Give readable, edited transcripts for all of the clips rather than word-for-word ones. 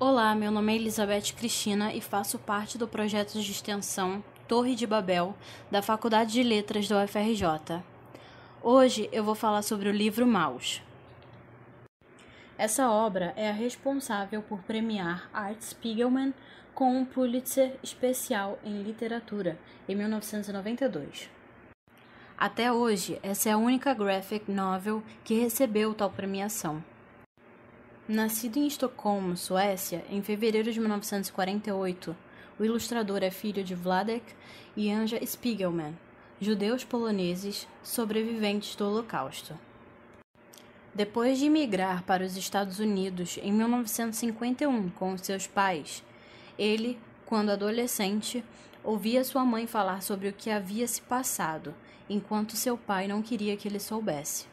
Olá, meu nome é Elizabeth Cristina e faço parte do projeto de extensão Torre de Babel, da Faculdade de Letras da UFRJ. Hoje eu vou falar sobre o livro Maus. Essa obra é a responsável por premiar Art Spiegelman com um Pulitzer especial em literatura, em 1992. Até hoje, essa é a única graphic novel que recebeu tal premiação. Nascido em Estocolmo, Suécia, em fevereiro de 1948, o ilustrador é filho de Vladek e Anja Spiegelman, judeus poloneses sobreviventes do Holocausto. Depois de emigrar para os Estados Unidos em 1951 com seus pais, ele, quando adolescente, ouvia sua mãe falar sobre o que havia se passado, enquanto seu pai não queria que ele soubesse.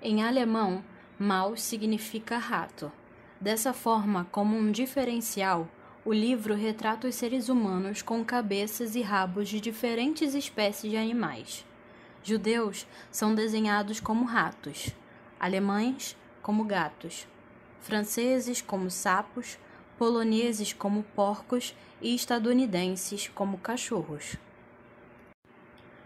Em alemão, Maus significa rato. Dessa forma, como um diferencial, o livro retrata os seres humanos com cabeças e rabos de diferentes espécies de animais. Judeus são desenhados como ratos, alemães como gatos, franceses como sapos, poloneses como porcos e estadunidenses como cachorros.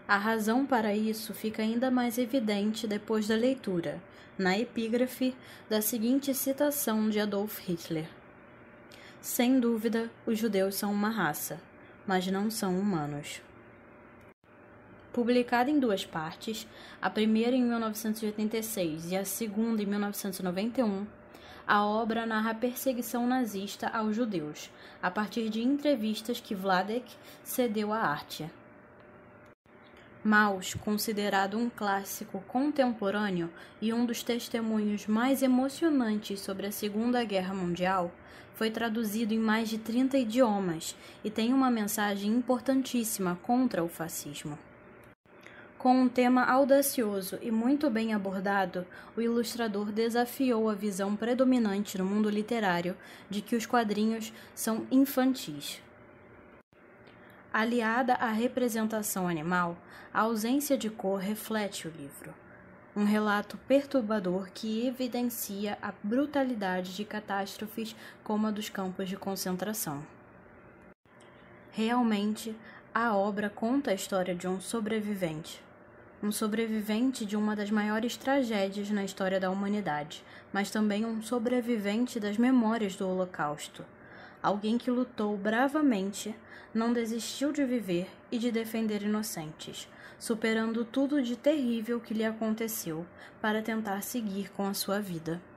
A razão para isso fica ainda mais evidente depois da leitura, na epígrafe da seguinte citação de Adolf Hitler: "Sem dúvida, os judeus são uma raça, mas não são humanos." Publicada em duas partes, a primeira em 1986 e a segunda em 1991, a obra narra a perseguição nazista aos judeus, a partir de entrevistas que Vladek cedeu à arte. Maus, considerado um clássico contemporâneo e um dos testemunhos mais emocionantes sobre a Segunda Guerra Mundial, foi traduzido em mais de 30 idiomas e tem uma mensagem importantíssima contra o fascismo. Com um tema audacioso e muito bem abordado, o ilustrador desafiou a visão predominante no mundo literário de que os quadrinhos são infantis. Aliada à representação animal, a ausência de cor reflete o livro, um relato perturbador que evidencia a brutalidade de catástrofes como a dos campos de concentração. Realmente, a obra conta a história de um sobrevivente de uma das maiores tragédias na história da humanidade, mas também um sobrevivente das memórias do Holocausto. Alguém que lutou bravamente, não desistiu de viver e de defender inocentes, superando tudo de terrível que lhe aconteceu para tentar seguir com a sua vida.